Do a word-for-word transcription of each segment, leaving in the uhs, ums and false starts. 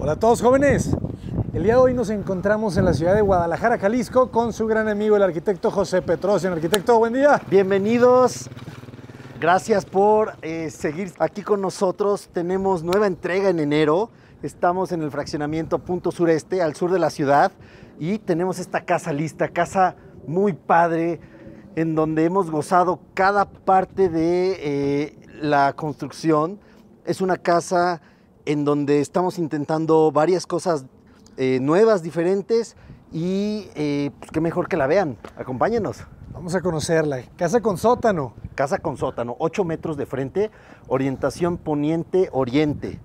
Hola a todos jóvenes, el día de hoy nos encontramos en la ciudad de Guadalajara, Jalisco, con su gran amigo el arquitecto José Petros. El arquitecto, buen día. Bienvenidos, gracias por eh, seguir aquí con nosotros. Tenemos nueva entrega en enero, estamos en el fraccionamiento Punto Sureste, al sur de la ciudad, y tenemos esta casa lista, casa muy padre, en donde hemos gozado cada parte de eh, la construcción. Es una casa en donde estamos intentando varias cosas eh, nuevas, diferentes, y eh, pues qué mejor que la vean. Acompáñenos. Vamos a conocerla. Casa con sótano. Casa con sótano, ocho metros de frente, orientación poniente-oriente.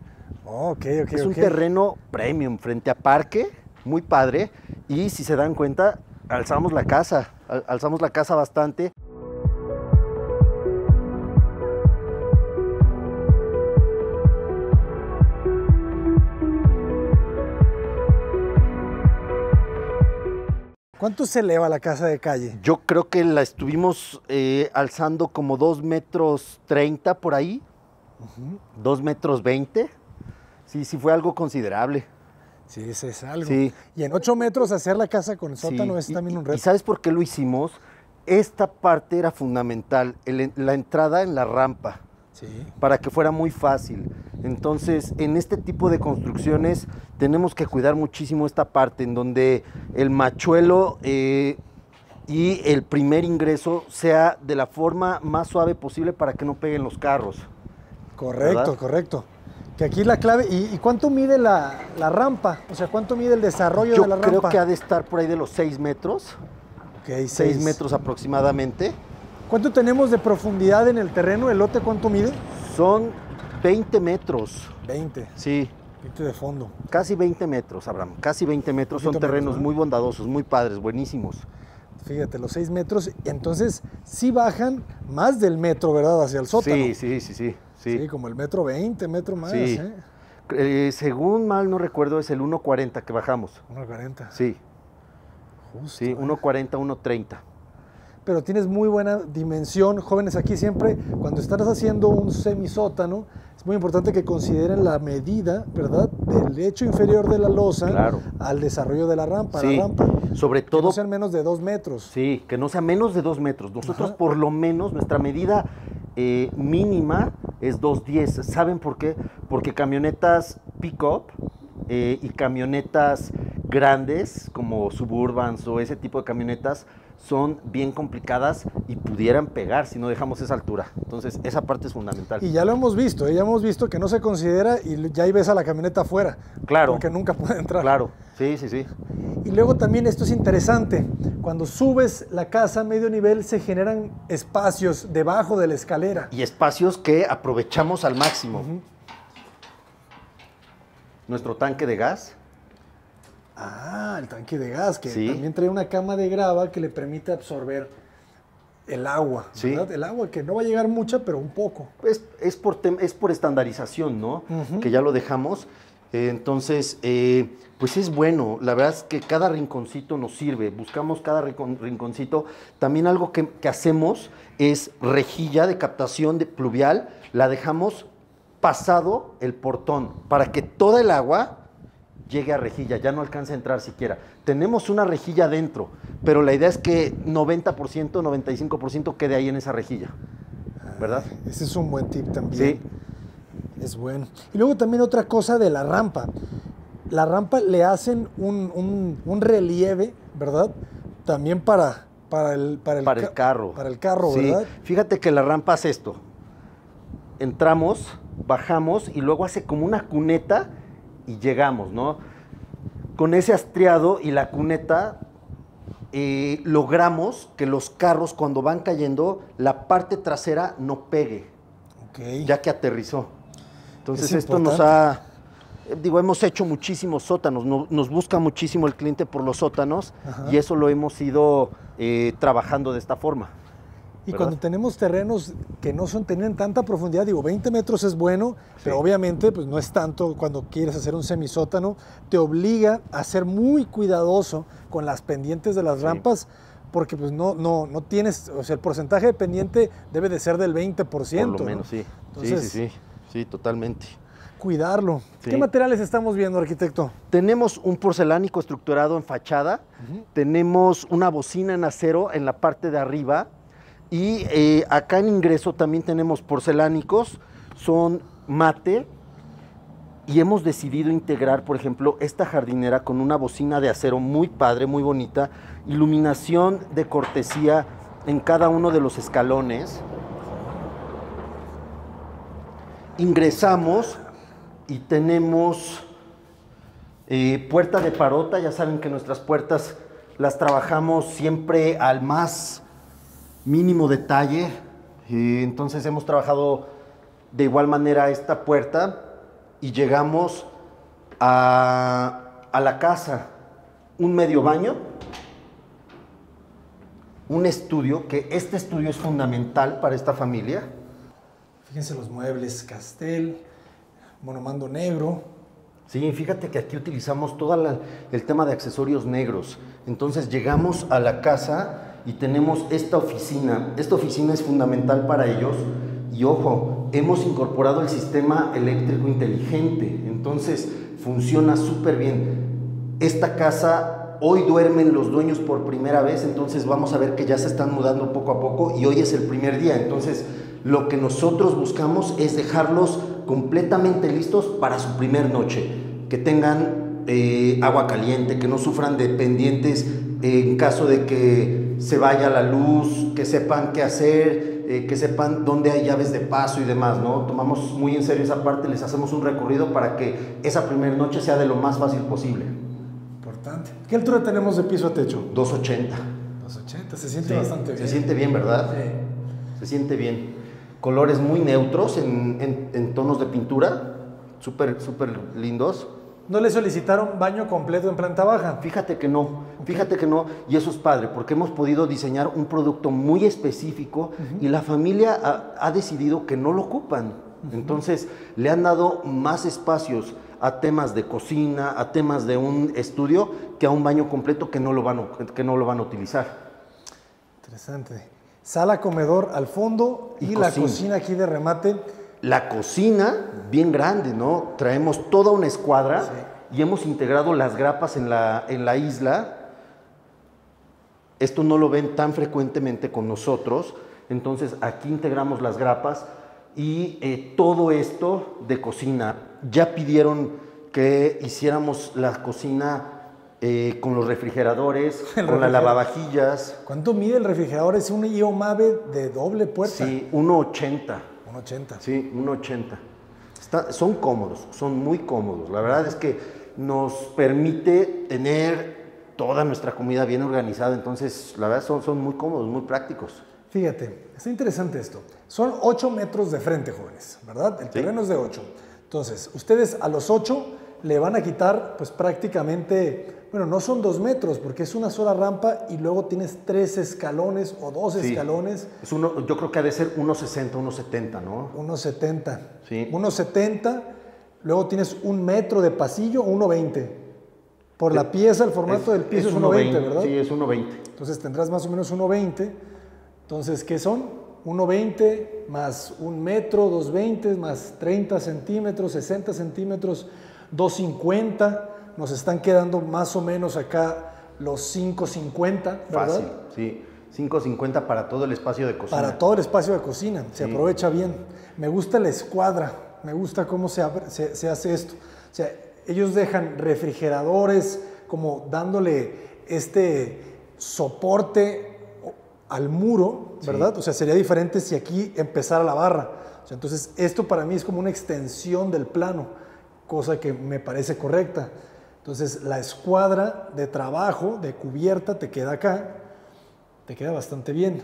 Oh, okay, okay, es un okay. terreno premium frente a parque, muy padre, y si se dan cuenta, alzamos la casa, al- alzamos la casa bastante. ¿Cuánto se eleva la casa de calle? Yo creo que la estuvimos eh, alzando como dos metros treinta por ahí, uh-huh. dos metros veinte. Sí, sí fue algo considerable. Sí, ese es algo. Sí. Y en ocho metros hacer la casa con el sótano, sí, es y, también un reto. ¿Y sabes por qué lo hicimos? Esta parte era fundamental, el, la entrada en la rampa, sí, para que fuera muy fácil. Entonces, en este tipo de construcciones tenemos que cuidar muchísimo esta parte, en donde el machuelo eh, y el primer ingreso sea de la forma más suave posible para que no peguen los carros. Correcto, ¿verdad? Correcto. Que aquí la clave. ¿Y, y cuánto mide la, la rampa? O sea, ¿cuánto mide el desarrollo Yo de la rampa? Yo creo que ha de estar por ahí de los seis metros. Ok, seis metros aproximadamente. ¿Cuánto tenemos de profundidad en el terreno? ¿El lote cuánto mide? Son veinte metros. ¿veinte? Sí. veinte de fondo. Casi veinte metros, Abraham. Casi veinte metros. Son terrenos metros, ¿no? Muy bondadosos, muy padres, buenísimos. Fíjate, los seis metros. Entonces, sí bajan más del metro, ¿verdad? Hacia el sótano. Sí, sí, sí, sí. Sí, sí, como el metro veinte, metro más. Sí. ¿eh? Eh, según mal no recuerdo, es el uno cuarenta que bajamos. uno cuarenta. Sí. Justo, sí, uno cuarenta, uno treinta. Pero tienes muy buena dimensión, jóvenes. Aquí siempre, cuando estás haciendo un semisótano, es muy importante que consideren la medida, ¿verdad?, del lecho inferior de la losa, claro, al desarrollo de la rampa. Sí, la rampa, sobre todo. Que no sean menos de dos metros. Sí, que no sea menos de dos metros. Nosotros, ajá, por lo menos, nuestra medida eh, mínima es dos diez. ¿Saben por qué? Porque camionetas pick-up eh, y camionetas grandes como Suburbans o ese tipo de camionetas son bien complicadas y pudieran pegar si no dejamos esa altura. Entonces, esa parte es fundamental. Y ya lo hemos visto, ¿eh? ya hemos visto que no se considera y ya ahí ves a la camioneta afuera. Claro. Porque nunca puede entrar. Claro, sí, sí, sí. Y luego también esto es interesante, cuando subes la casa a medio nivel se generan espacios debajo de la escalera. Y espacios que aprovechamos al máximo. Uh-huh. Nuestro tanque de gas. Ah, el tanque de gas, que sí, también trae una cama de grava que le permite absorber el agua, sí, ¿verdad? El agua que no va a llegar mucha, pero un poco. Es, es, por, es por estandarización, ¿no? Uh-huh. Que ya lo dejamos. Eh, entonces, eh, pues es bueno. La verdad es que cada rinconcito nos sirve. Buscamos cada rincon, rinconcito. También algo que, que hacemos es rejilla de captación de pluvial. La dejamos pasado el portón para que toda el agua llegue a rejilla, ya no alcanza a entrar siquiera. Tenemos una rejilla adentro, pero la idea es que noventa por ciento, noventa y cinco por ciento quede ahí en esa rejilla, ¿verdad? Ah, ese es un buen tip también. Sí. Es bueno. Y luego también otra cosa de la rampa. La rampa le hacen un, un, un relieve, ¿verdad? También para, para, el, para, el, para el carro. Para el carro, sí, ¿verdad? Fíjate que la rampa hace esto. Entramos, bajamos y luego hace como una cuneta y llegamos, ¿no? Con ese astriado y la cuneta eh, logramos que los carros cuando van cayendo, la parte trasera no pegue, okay, ya que aterrizó. Entonces es esto importante. Nos ha, digo, hemos hecho muchísimos sótanos, no, nos busca muchísimo el cliente por los sótanos, ajá, y eso lo hemos ido eh, trabajando de esta forma. Y ¿verdad? Cuando tenemos terrenos que no son, tienen tanta profundidad, digo, veinte metros es bueno, sí, pero obviamente pues no es tanto cuando quieres hacer un semisótano, te obliga a ser muy cuidadoso con las pendientes de las, sí, rampas, porque pues no, no, no tienes, o sea, el porcentaje de pendiente debe de ser del veinte por ciento. Por lo menos, ¿no? Sí. Entonces, sí, sí, sí, sí, totalmente. cuidarlo. Sí. ¿Qué materiales estamos viendo, arquitecto? Tenemos un porcelánico estructurado en fachada, uh-huh. tenemos una bocina en acero en la parte de arriba y eh, acá en ingreso también tenemos porcelánicos, son mate, y hemos decidido integrar, por ejemplo, esta jardinera con una bocina de acero muy padre, muy bonita, iluminación de cortesía en cada uno de los escalones. Ingresamos y tenemos eh, puerta de parota. Ya saben que nuestras puertas las trabajamos siempre al más mínimo detalle. Eh, entonces hemos trabajado de igual manera esta puerta. Y llegamos a, a la casa, un medio baño, un estudio, que este estudio es fundamental para esta familia. Fíjense los muebles Castel, monomando negro. Sí, fíjate que aquí utilizamos todo la, el tema de accesorios negros. Entonces llegamos a la casa y tenemos esta oficina. Esta oficina es fundamental para ellos y ojo, hemos incorporado el sistema eléctrico inteligente, entonces funciona súper bien. Esta casa, hoy duermen los dueños por primera vez, entonces vamos a ver que ya se están mudando poco a poco y hoy es el primer día. Entonces, lo que nosotros buscamos es dejarlos completamente listos para su primer noche, que tengan eh, agua caliente, que no sufran de pendientes eh, en caso de que se vaya la luz, que sepan qué hacer, Eh, que sepan dónde hay llaves de paso y demás, ¿no? Tomamos muy en serio esa parte, les hacemos un recorrido para que esa primera noche sea de lo más fácil posible. Importante. ¿Qué altura tenemos de piso a techo? dos ochenta. dos ochenta, se siente sí, bastante bien. Se siente bien, ¿verdad? Sí. Se siente bien. Colores muy neutros en, en, en tonos de pintura, súper, súper lindos. ¿No le solicitaron baño completo en planta baja? Fíjate que no, okay. fíjate que no, y eso es padre, porque hemos podido diseñar un producto muy específico uh-huh. y la familia ha, ha decidido que no lo ocupan. Uh-huh. Entonces, le han dado más espacios a temas de cocina, a temas de un estudio, que a un baño completo que no lo van a, que no lo van a utilizar. Interesante. Sala, comedor al fondo y, y la cocina. cocina aquí de remate. La cocina, bien grande, ¿no? Traemos toda una escuadra sí. y hemos integrado las grapas en la, en la isla. Esto no lo ven tan frecuentemente con nosotros. Entonces, aquí integramos las grapas y eh, todo esto de cocina. Ya pidieron que hiciéramos la cocina eh, con los refrigeradores, con refrigerador. las lavavajillas. ¿Cuánto mide el refrigerador? Es un Iomabe de doble puerta. Sí, uno ochenta. uno ochenta. Sí, uno ochenta. Son cómodos, son muy cómodos. La verdad es que nos permite tener toda nuestra comida bien organizada. Entonces, la verdad, son, son muy cómodos, muy prácticos. Fíjate, está interesante esto. Son ocho metros de frente, jóvenes, ¿verdad? El terreno sí. es de ocho. Entonces, ustedes a los ocho le van a quitar, pues prácticamente, bueno, no son dos metros, porque es una sola rampa y luego tienes tres escalones o dos sí. escalones. Es uno, yo creo que ha de ser uno sesenta, uno setenta, ¿no? uno setenta. Sí. uno setenta, luego tienes un metro de pasillo, uno veinte. Por la pieza, el formato es, del piso es uno veinte, ¿verdad? Sí, es uno veinte. Entonces tendrás más o menos uno veinte. Entonces, ¿qué son? uno veinte más un metro, dos veinte, más treinta centímetros, sesenta centímetros. dos cincuenta, nos están quedando más o menos acá los cinco cincuenta, ¿verdad? Fácil, sí, cinco cincuenta para todo el espacio de cocina. Para todo el espacio de cocina, se sí. aprovecha bien. Me gusta la escuadra, me gusta cómo se, abre, se, se hace esto. O sea, ellos dejan refrigeradores como dándole este soporte al muro, ¿verdad? Sí. O sea, sería diferente si aquí empezara la barra. O sea, entonces, esto para mí es como una extensión del plano, cosa que me parece correcta. Entonces, la escuadra de trabajo, de cubierta, te queda acá, te queda bastante bien.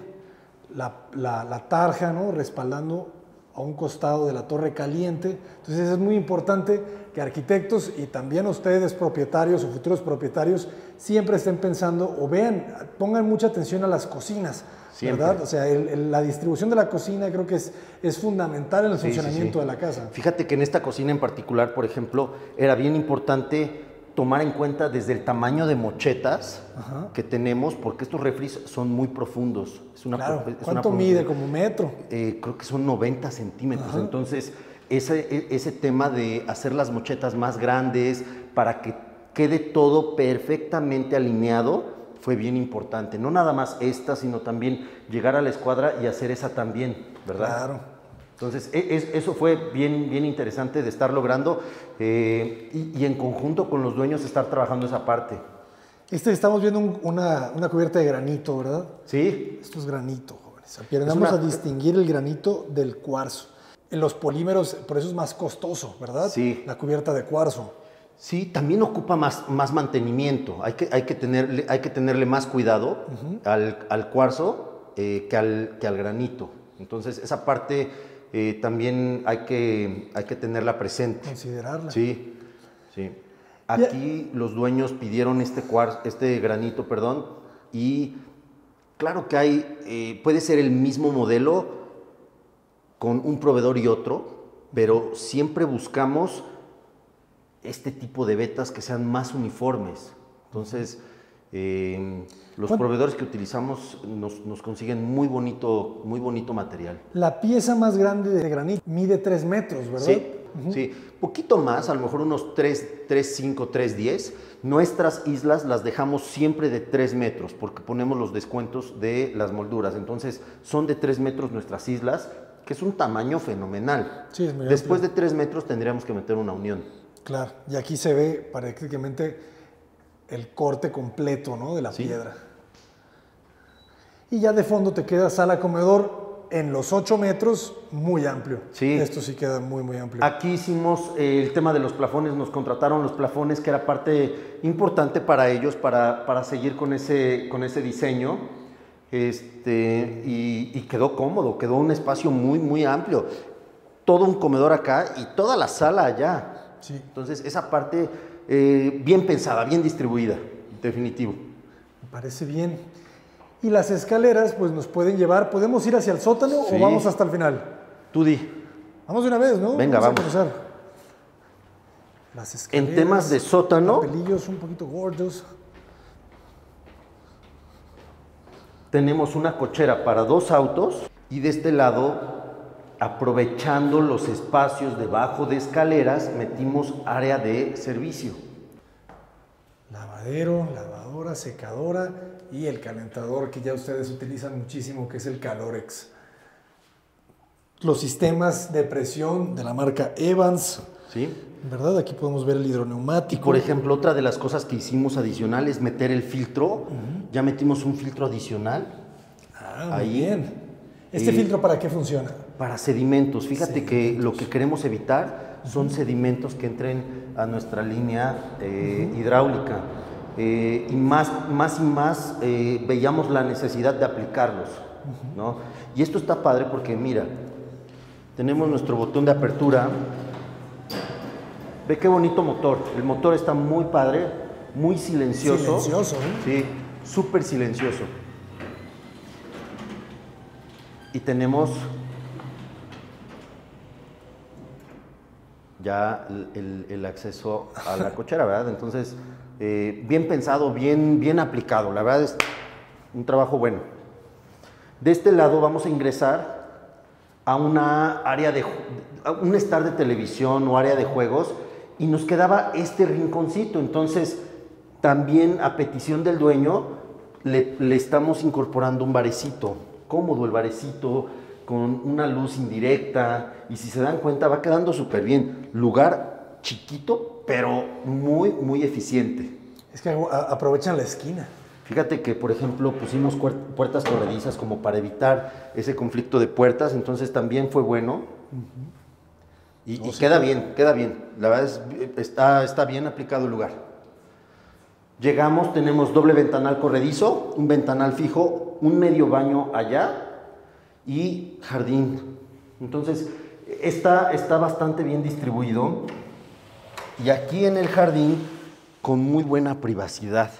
La, la, la tarja, ¿no? Respaldando a un costado de la torre caliente. Entonces, es muy importante que arquitectos y también ustedes, propietarios o futuros propietarios, siempre estén pensando o vean, pongan mucha atención a las cocinas, siempre. ¿Verdad? O sea, el, el, la distribución de la cocina creo que es, es fundamental en el sí, funcionamiento sí, sí. de la casa. Fíjate que en esta cocina en particular, por ejemplo, era bien importante tomar en cuenta desde el tamaño de mochetas Ajá. que tenemos, porque estos refris son muy profundos. Es una claro. pro, es ¿Cuánto una mide? Como metro. Eh, creo que son noventa centímetros. Ajá. Entonces, ese, ese tema de hacer las mochetas más grandes para que quede todo perfectamente alineado fue bien importante. No nada más esta, sino también llegar a la escuadra y hacer esa también, ¿verdad? Claro. Entonces, eso fue bien, bien interesante de estar logrando eh, y, y en conjunto con los dueños estar trabajando esa parte. Este, estamos viendo un, una, una cubierta de granito, ¿verdad? Sí. Esto es granito, jóvenes. Aprendamos a distinguir el granito del cuarzo. Los polímeros, por eso es más costoso, ¿verdad? Sí. La cubierta de cuarzo. Sí, también ocupa más, más mantenimiento. Hay que, hay, que tenerle, hay que tenerle más cuidado uh-huh. al, al cuarzo eh, que, al, que al granito. Entonces, esa parte... Eh, también hay que, hay que tenerla presente. Considerarla. Sí, sí. Aquí ya. Los dueños pidieron este, cuarzo, este granito, perdón, y claro que hay, eh, puede ser el mismo modelo con un proveedor y otro, pero siempre buscamos este tipo de vetas que sean más uniformes. Entonces... Eh, los ¿Cuánto? proveedores que utilizamos nos, nos consiguen muy bonito, muy bonito material. La pieza más grande de granito mide tres metros, ¿verdad? Sí, uh-huh. sí. Poquito más, a lo mejor unos tres, tres cinco, tres diez. Nuestras islas las dejamos siempre de tres metros porque ponemos los descuentos de las molduras. Entonces, son de tres metros nuestras islas, que es un tamaño fenomenal. Sí, es muy Después amplio. de tres metros tendríamos que meter una unión. Claro, y aquí se ve prácticamente... el corte completo, ¿no? de la sí. piedra. Y ya de fondo te queda sala comedor en los ocho metros, muy amplio. Sí. Esto sí queda muy, muy amplio. Aquí hicimos eh, el tema de los plafones, nos contrataron los plafones, que era parte importante para ellos, para, para seguir con ese, con ese diseño. Este, y, y quedó cómodo, quedó un espacio muy, muy amplio. Todo un comedor acá y toda la sala allá. Sí. Entonces, esa parte... Eh, bien pensada, bien distribuida, definitivo. Me parece bien. Y las escaleras, pues nos pueden llevar, ¿podemos ir hacia el sótano sí. o vamos hasta el final? Tú di. Vamos de una vez, ¿no? Venga, vamos. vamos. A cruzar. Las escaleras. En temas de sótano. Papelillos un poquito gordos. Tenemos una cochera para dos autos y de este lado... Aprovechando los espacios debajo de escaleras, metimos área de servicio. Lavadero, lavadora, secadora y el calentador que ya ustedes utilizan muchísimo, que es el Calorex. Los sistemas de presión de la marca Evans. Sí. ¿Verdad? Aquí podemos ver el hidroneumático. Y por ejemplo, otra de las cosas que hicimos adicional es meter el filtro. Uh-huh. Ya metimos un filtro adicional. Ah, ahí. Muy bien. ¿Este eh, filtro para qué funciona? Para sedimentos. Fíjate sedimentos. que lo que queremos evitar son uh-huh. sedimentos que entren a nuestra línea eh, uh-huh. hidráulica. Eh, y más, más y más eh, veíamos la necesidad de aplicarlos. Uh-huh. ¿no? Y esto está padre porque, mira, tenemos nuestro botón de apertura. Ve qué bonito motor. El motor está muy padre, muy silencioso. Silencioso, ¿eh? Sí, súper silencioso. Y tenemos ya el, el acceso a la cochera, ¿verdad? Entonces, eh, bien pensado, bien, bien aplicado. La verdad es un trabajo bueno. De este lado vamos a ingresar a una área de... a un stand de televisión o área de juegos y nos quedaba este rinconcito. Entonces, también a petición del dueño le, le estamos incorporando un barecito. Cómodo el barecito, con una luz indirecta, y si se dan cuenta va quedando súper bien. Lugar chiquito, pero muy, muy eficiente. Es que aprovechan la esquina. Fíjate que, por ejemplo, pusimos puertas corredizas como para evitar ese conflicto de puertas, entonces también fue bueno. Uh-huh. Y, oh, y sí, queda bien, queda bien. La verdad es está, está bien aplicado el lugar. Llegamos, tenemos doble ventanal corredizo, un ventanal fijo, un medio baño allá y jardín. Entonces, está, está bastante bien distribuido. Y aquí en el jardín, con muy buena privacidad.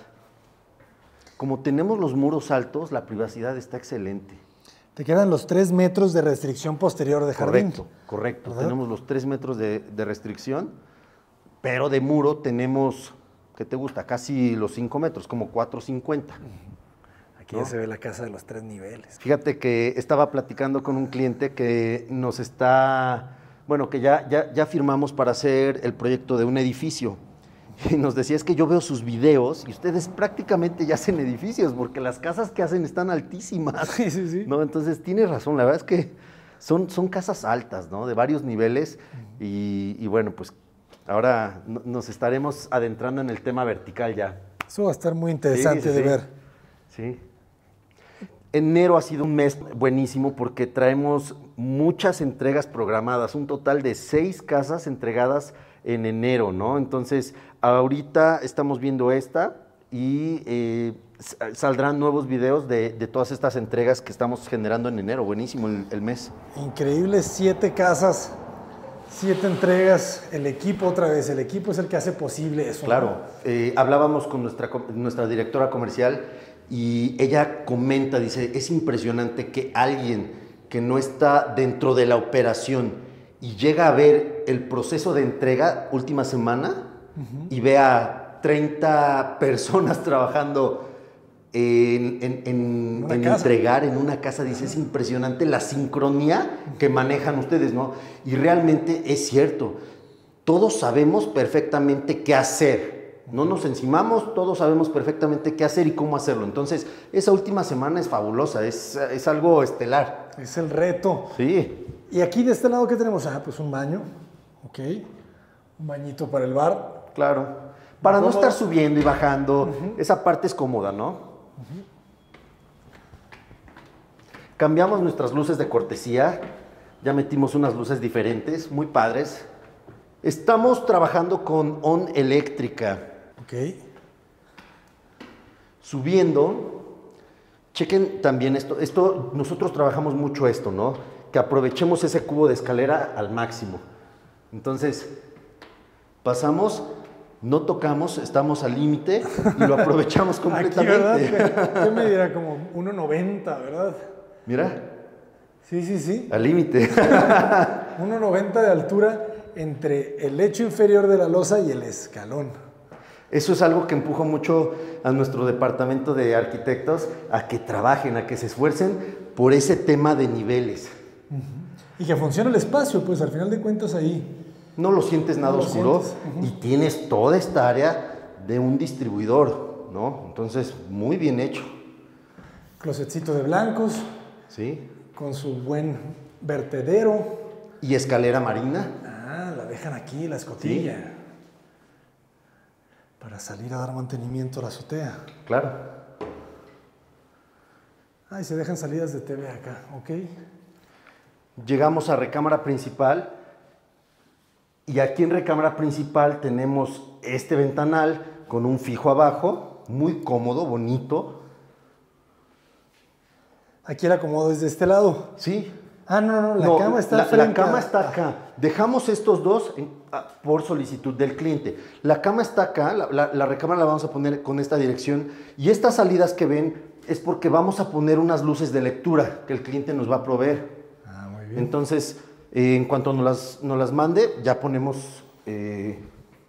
Como tenemos los muros altos, la privacidad está excelente. Te quedan los tres metros de restricción posterior de jardín. Correcto, correcto. ¿Verdad? Tenemos los tres metros de, de restricción, pero de muro tenemos, ¿qué te gusta? Casi los cinco metros, como cuatro cincuenta. Aquí ¿no? ya se ve la casa de los tres niveles. Fíjate que estaba platicando con un cliente que nos está bueno, que ya, ya, ya firmamos para hacer el proyecto de un edificio. Y nos decía, es que yo veo sus videos y ustedes prácticamente ya hacen edificios, porque las casas que hacen están altísimas. Sí, sí, sí. ¿No? Entonces, tiene razón, la verdad es que son, son casas altas, ¿no? De varios niveles. Uh-huh. y, y bueno, pues ahora nos estaremos adentrando en el tema vertical ya. Eso va a estar muy interesante, sí, sí, de sí. ver. Sí. Enero ha sido un mes buenísimo porque traemos muchas entregas programadas, un total de seis casas entregadas en enero, ¿no? Entonces, ahorita estamos viendo esta y eh, saldrán nuevos videos de, de todas estas entregas que estamos generando en enero. Buenísimo el, el mes. Increíble, siete casas, siete entregas. El equipo, otra vez, el equipo es el que hace posible eso. Claro, ¿no? eh, hablábamos con nuestra, nuestra directora comercial y ella comenta, dice, es impresionante que alguien que no está dentro de la operación y llega a ver el proceso de entrega última semana, uh-huh, y ve a treinta personas trabajando en, en, en, en entregar en una casa, dice, uh-huh, es impresionante la sincronía que manejan ustedes, ¿no? Y realmente es cierto, todos sabemos perfectamente qué hacer, no nos encimamos, todos sabemos perfectamente qué hacer y cómo hacerlo. Entonces, esa última semana es fabulosa, es, es algo estelar. Es el reto. Sí. Y aquí de este lado, ¿qué tenemos? Ah, pues un baño, ok, un bañito para el bar. Claro, para no, no estar subiendo y bajando, uh-huh, esa parte es cómoda, ¿no? Uh-huh. Cambiamos nuestras luces de cortesía, ya metimos unas luces diferentes, muy padres. Estamos trabajando con On Eléctrica. Ok. Subiendo, chequen también esto, esto, nosotros trabajamos mucho esto, ¿no? Que aprovechemos ese cubo de escalera al máximo. Entonces, pasamos, no tocamos, estamos al límite y lo aprovechamos completamente. Yo me diría como uno noventa, ¿verdad? Mira. Sí, sí, sí. Al límite. uno noventa de altura entre el lecho inferior de la losa y el escalón. Eso es algo que empuja mucho a nuestro departamento de arquitectos a que trabajen, a que se esfuercen por ese tema de niveles. Uh-huh. Y que funcione el espacio, pues al final de cuentas ahí no lo sientes nada no oscuro, uh-huh, y tienes toda esta área de un distribuidor, ¿no? Entonces, muy bien hecho. Closetcito de blancos, sí, con su buen vertedero. Y escalera marina. Ah, la dejan aquí, la escotilla. Sí. Para salir a dar mantenimiento a la azotea. Claro. Ah, y se dejan salidas de T V acá, ok. Llegamos a recámara principal y aquí en recámara principal tenemos este ventanal con un fijo abajo, muy cómodo, bonito. Aquí el acomodo es de este lado. Sí. Ah, no, no, la no, cama está la, frente. La cama está acá. Dejamos estos dos en, a, por solicitud del cliente. La cama está acá, la, la, la recámara la vamos a poner con esta dirección y estas salidas que ven es porque vamos a poner unas luces de lectura que el cliente nos va a proveer. Ah, muy bien. Entonces, eh, en cuanto nos las, nos las mande, ya ponemos, eh,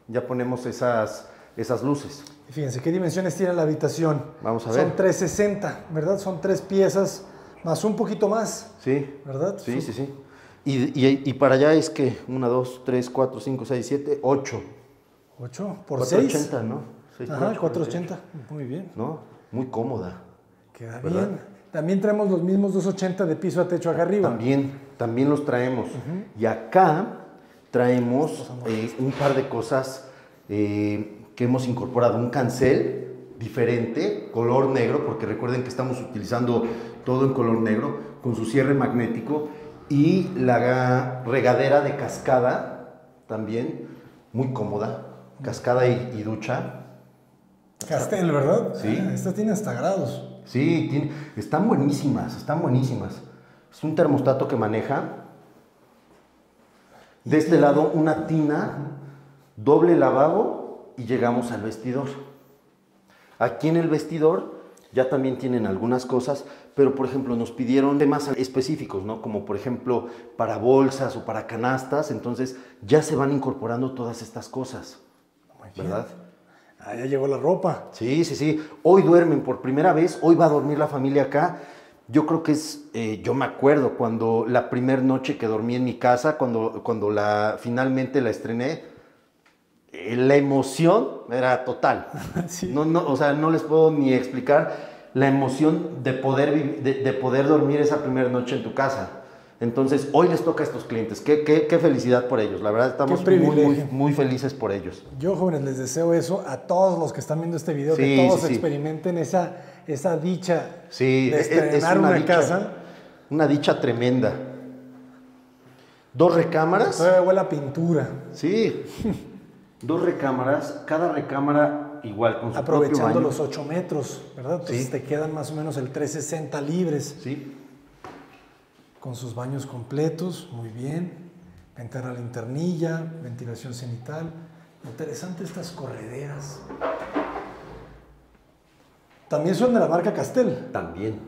ya ponemos esas, esas luces. Fíjense, ¿qué dimensiones tiene la habitación? Vamos a ver. Son trescientos sesenta, ¿verdad? Son tres piezas. Más un poquito más. Sí. ¿Verdad? Sí, sí, sí, sí. Y, y, y para allá es que uno, dos, tres, cuatro, cinco, seis, siete, ocho. ¿ocho? ¿Por seis? cuatrocientos ochenta, ¿no? seis, ajá, cuatrocientos ochenta. Muy bien. ¿No? Muy cómoda. Queda ¿verdad? Bien. También traemos los mismos doscientos ochenta de piso a techo acá arriba. También, también los traemos. Uh-huh. Y acá traemos eh, un par de cosas eh, que hemos incorporado. Un cancel diferente, color negro, porque recuerden que estamos utilizando todo en color negro, con su cierre magnético y la regadera de cascada también, muy cómoda, cascada y, y ducha. Castel, ¿verdad? Sí. Ah, esta tiene hasta grados. Sí, tiene, están buenísimas, están buenísimas. Es un termostato que maneja. De este lado una tina, doble lavabo y llegamos al vestidor. Aquí en el vestidor ya también tienen algunas cosas, pero por ejemplo nos pidieron temas específicos, ¿no? Como por ejemplo para bolsas o para canastas, entonces ya se van incorporando todas estas cosas, ¿verdad? Ah, ya llegó la ropa. Sí, sí, sí. Hoy duermen por primera vez, hoy va a dormir la familia acá. Yo creo que es, eh, yo me acuerdo cuando la primera noche que dormí en mi casa, cuando, cuando la, finalmente la estrené, eh, la emoción era total. Sí. No, no, o sea, no les puedo ni explicar la emoción de poder, de, de poder dormir esa primera noche en tu casa. Entonces, hoy les toca a estos clientes. Qué, qué, qué felicidad por ellos. La verdad, estamos muy, muy, muy felices por ellos. Yo, jóvenes, les deseo eso a todos los que están viendo este video, sí, que todos sí, experimenten sí. esa, esa dicha sí, de estrenar es una, una dicha, casa. Una dicha tremenda. Dos recámaras. Todavía huele a pintura. Sí. Dos recámaras. Cada recámara igual, con su aprovechando propio baño. Los ocho metros, ¿verdad? Entonces sí. te quedan más o menos el trescientos sesenta libres. Sí. Con sus baños completos, muy bien. Ventana a la linternilla, ventilación cenital. Interesante estas correderas. También son de la marca Castel. También.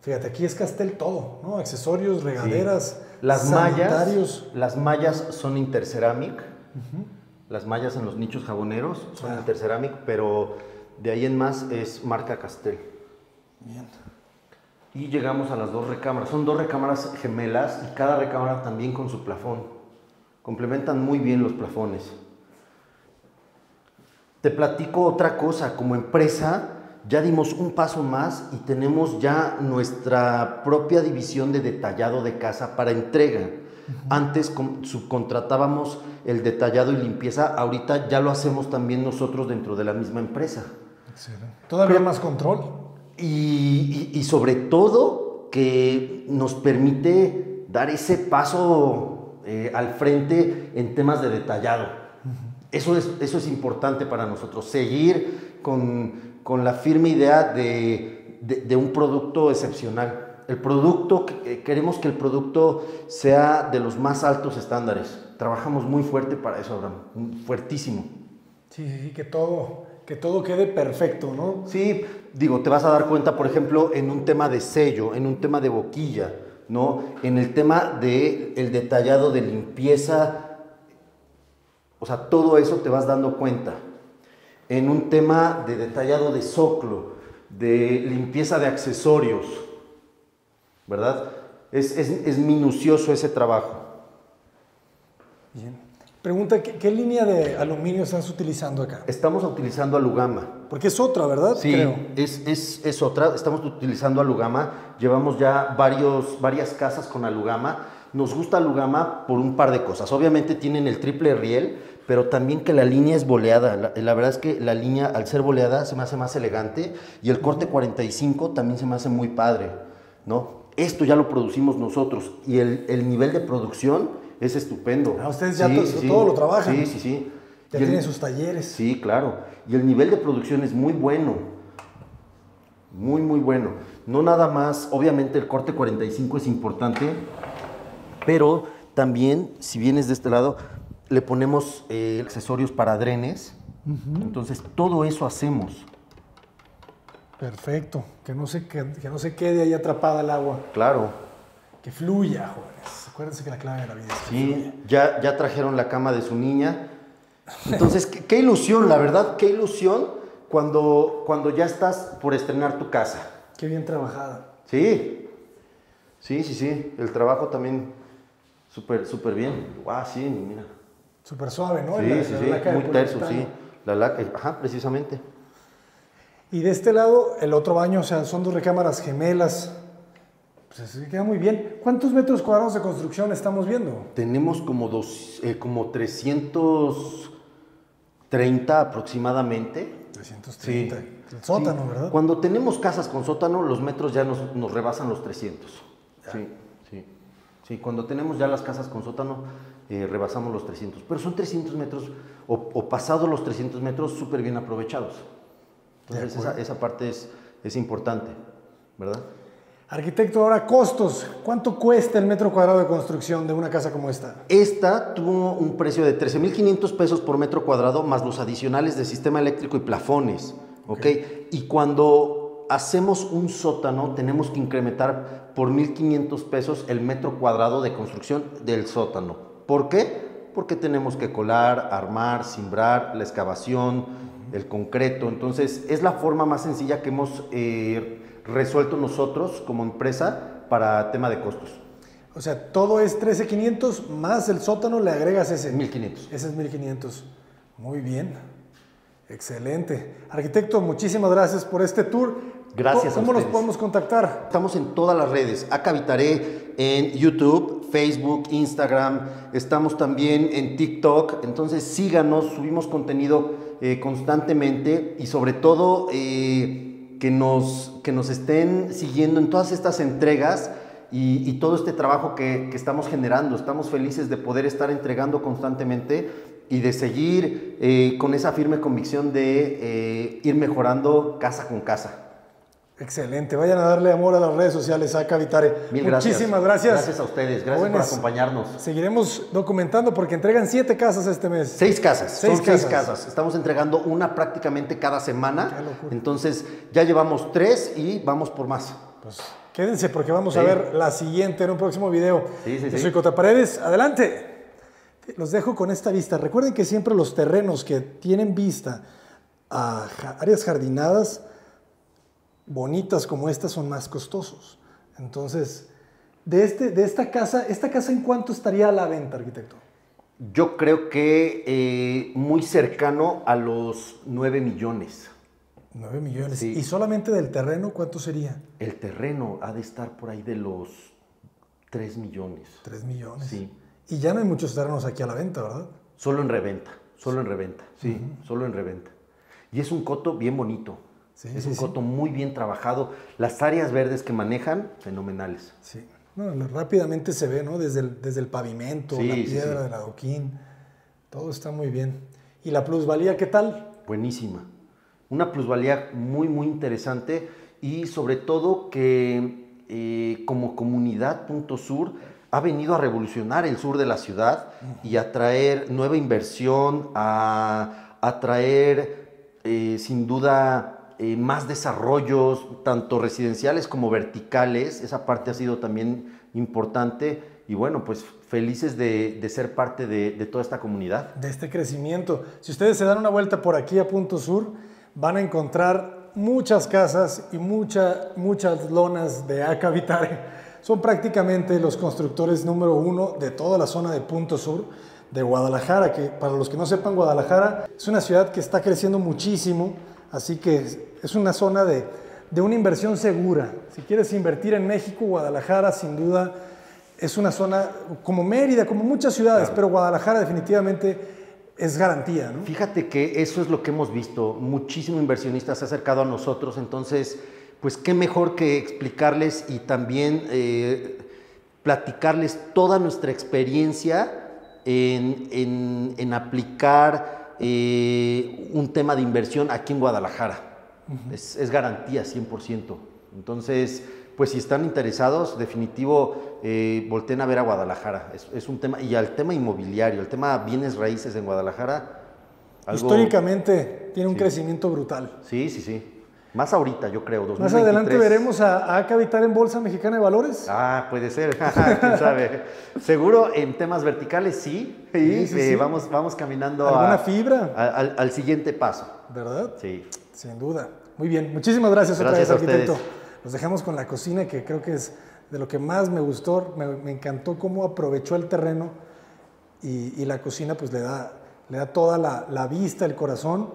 Fíjate, aquí es Castel todo, ¿no? Accesorios, regaderas, sí. las sanitarios. Mallas, las mallas son intercerámica. Uh-huh. Las mallas en los nichos jaboneros son ah. intercerámica, pero de ahí en más es marca Castel. Bien. Y llegamos a las dos recámaras. Son dos recámaras gemelas y cada recámara también con su plafón. Complementan muy bien los plafones. Te platico otra cosa. Como empresa ya dimos un paso más y tenemos ya nuestra propia división de detallado de casa para entrega. Antes subcontratábamos el detallado y limpieza. Ahorita ya lo hacemos también nosotros dentro de la misma empresa. Excelente. Todavía más control. Y, y, y sobre todo que nos permite dar ese paso eh, al frente en temas de detallado. Eso es, eso es importante para nosotros, seguir con, con la firme idea de, de, de un producto excepcional. El producto, queremos que el producto sea de los más altos estándares. Trabajamos muy fuerte para eso, Abraham, fuertísimo. Sí, sí, que todo... Que todo quede perfecto, ¿no? Sí, digo, te vas a dar cuenta, por ejemplo, en un tema de sello, en un tema de boquilla, ¿no? En el tema de el detallado de limpieza, o sea, todo eso te vas dando cuenta. En un tema de detallado de zoclo, de limpieza de accesorios, ¿verdad? Es, es, es minucioso ese trabajo. Bien. Pregunta, ¿qué, ¿qué línea de aluminio estás utilizando acá? Estamos utilizando alugama. Porque es otra, ¿verdad? Sí, creo. Es, es, es otra. Estamos utilizando alugama. Llevamos ya varios, varias casas con alugama. Nos gusta alugama por un par de cosas. Obviamente tienen el triple riel, pero también que la línea es boleada. La, la verdad es que la línea, al ser boleada, se me hace más elegante. Y el corte cuarenta y cinco también se me hace muy padre, ¿no? Esto ya lo producimos nosotros. Y el, el nivel de producción... es estupendo. Ah, ustedes ya sí, todo, sí, todo lo trabajan. Sí, sí, sí. Ya y tienen el, sus talleres. Sí, claro. Y el nivel de producción es muy bueno. Muy, muy bueno. No nada más, obviamente el corte cuarenta y cinco es importante, pero también, si vienes de este lado, le ponemos eh, accesorios para drenes. Uh-huh. Entonces, todo eso hacemos. Perfecto. Que no se, que, que no se quede ahí atrapada el agua. Claro. Que fluya, jóvenes. Acuérdense que la clave de la vida es que fluya. Sí, ya, ya trajeron la cama de su niña. Entonces, qué, qué ilusión, la verdad, qué ilusión cuando, cuando ya estás por estrenar tu casa. Qué bien trabajada. Sí, sí, sí, sí. El trabajo también súper, súper bien. Ah, sí, mira. Súper suave, ¿no? Sí, la, sí, la sí. Laca muy terso, sí. La laca, ajá, precisamente. Y de este lado, el otro baño, o sea, son dos recámaras gemelas. Pues se queda muy bien. ¿Cuántos metros cuadrados de construcción estamos viendo? Tenemos como, dos, eh, como trescientos treinta aproximadamente. trescientos treinta. Sí. El sótano, sí. ¿Verdad? Cuando tenemos casas con sótano, los metros ya nos, nos rebasan los trescientos. Sí, sí, sí. Cuando tenemos ya las casas con sótano, eh, rebasamos los trescientos. Pero son trescientos metros, o, o pasados los trescientos metros, súper bien aprovechados. Entonces, esa, esa parte es, es importante, ¿verdad? Arquitecto, ahora costos. ¿Cuánto cuesta el metro cuadrado de construcción de una casa como esta? Esta tuvo un precio de trece mil quinientos pesos por metro cuadrado más los adicionales de sistema eléctrico y plafones. ¿Okay? Okay. Y cuando hacemos un sótano tenemos que incrementar por mil quinientos pesos el metro cuadrado de construcción del sótano. ¿Por qué? Porque tenemos que colar, armar, cimbrar, la excavación, el concreto. Entonces es la forma más sencilla que hemos... Eh, resuelto nosotros como empresa para tema de costos. O sea, todo es trece mil quinientos más el sótano, le agregas ese. mil quinientos. Ese es mil quinientos. Muy bien. Excelente. Arquitecto, muchísimas gracias por este tour. Gracias. ¿Cómo nos podemos contactar? Estamos en todas las redes. AKHabitare en YouTube, Facebook, Instagram. Estamos también en TikTok. Entonces síganos, subimos contenido eh, constantemente y sobre todo eh, que, nos, que nos estén siguiendo en todas estas entregas. Y, y todo este trabajo que, que estamos generando, estamos felices de poder estar entregando constantemente y de seguir eh, con esa firme convicción de eh, ir mejorando casa con casa. Excelente, vayan a darle amor a las redes sociales, AKHabitare. Mil gracias. Muchísimas gracias. Gracias a ustedes, gracias Jóvenes. por acompañarnos. Seguiremos documentando porque entregan siete casas este mes. Seis casas, seis son casas. seis casas. Estamos entregando una prácticamente cada semana. Qué locura. Entonces ya llevamos tres y vamos por más. Pues quédense porque vamos sí. a ver la siguiente en un próximo video. Sí, sí, Yo sí. soy Cota Paredes. Adelante. Los dejo con esta vista. Recuerden que siempre los terrenos que tienen vista a áreas jardinadas bonitas como estas son más costosos. Entonces, de, este, de esta casa, ¿esta casa en cuánto estaría a la venta, arquitecto? Yo creo que eh, muy cercano a los nueve millones. nueve millones. Sí. ¿Y solamente del terreno cuánto sería? El terreno ha de estar por ahí de los tres millones. tres millones. Sí. Y ya no hay muchos terrenos aquí a la venta, ¿verdad? Solo en reventa. Solo en reventa. Sí, uh-huh. solo en reventa. Y es un coto bien bonito. Sí, es sí, un coto sí. muy bien trabajado. Las áreas verdes que manejan, fenomenales. Sí. No, rápidamente se ve, ¿no? Desde el, desde el pavimento, sí, la piedra, sí, sí. el adoquín. Todo está muy bien. ¿Y la plusvalía qué tal? Buenísima. Una plusvalía muy, muy interesante y sobre todo que eh, como comunidad Punto Sur ha venido a revolucionar el sur de la ciudad y a traer nueva inversión, a, a traer eh, sin duda eh, más desarrollos, tanto residenciales como verticales. Esa parte ha sido también importante y bueno, pues felices de, de ser parte de, de toda esta comunidad. De este crecimiento. Si ustedes se dan una vuelta por aquí a Punto Sur, van a encontrar muchas casas y mucha, muchas lonas de AKHabitare. Son prácticamente los constructores número uno de toda la zona de Punto Sur de Guadalajara, que para los que no sepan, Guadalajara es una ciudad que está creciendo muchísimo, así que es una zona de, de una inversión segura. Si quieres invertir en México, Guadalajara sin duda es una zona como Mérida, como muchas ciudades, claro. pero Guadalajara definitivamente es garantía, ¿no? Fíjate que eso es lo que hemos visto. Muchísimo inversionista se ha acercado a nosotros. Entonces, pues qué mejor que explicarles y también eh, platicarles toda nuestra experiencia en, en, en aplicar eh, un tema de inversión aquí en Guadalajara. Uh-huh. es, es garantía cien por ciento. Entonces, pues si están interesados, definitivo, eh, volteen a ver a Guadalajara. Es, es un tema, y al tema inmobiliario, el tema bienes raíces en Guadalajara. Algo, históricamente tiene un sí. crecimiento brutal. Sí, sí, sí. Más ahorita, yo creo, dos mil veintitrés. Más adelante veremos a, a AKHabitare en Bolsa Mexicana de Valores. Ah, puede ser, quién sabe. Seguro en temas verticales sí, y sí, sí, eh, sí. Vamos, vamos caminando a, fibra? A, al, al siguiente paso. ¿Verdad? Sí. Sin duda. Muy bien, muchísimas gracias, gracias otra vez, arquitecto. Ustedes. Nos dejamos con la cocina, que creo que es de lo que más me gustó. Me, me encantó cómo aprovechó el terreno y, y la cocina pues le da, le da toda la, la vista, el corazón,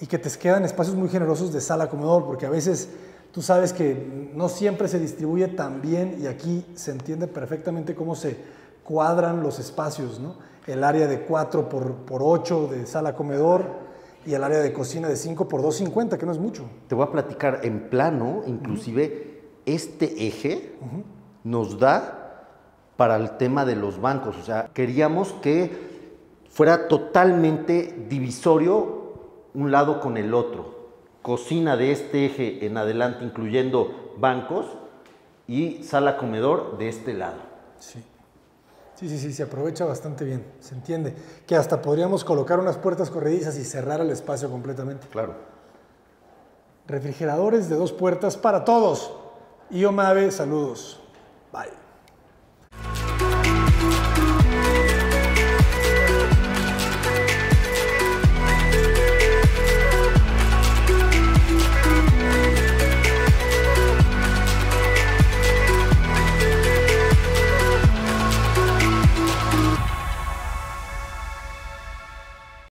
y que te quedan espacios muy generosos de sala, comedor, porque a veces tú sabes que no siempre se distribuye tan bien y aquí se entiende perfectamente cómo se cuadran los espacios, ¿no? El área de cuatro por ocho de sala, comedor, y el área de cocina de cinco por dos cincuenta, que no es mucho. Te voy a platicar en plano, inclusive uh-huh. este eje uh-huh. nos da para el tema de los bancos. O sea, queríamos que fuera totalmente divisorio un lado con el otro. Cocina de este eje en adelante, incluyendo bancos, y sala comedor de este lado. Sí. Sí, sí, sí, se aprovecha bastante bien, se entiende. Que hasta podríamos colocar unas puertas corredizas y cerrar el espacio completamente. Claro. Refrigeradores de dos puertas para todos. Iomabe, saludos. Bye.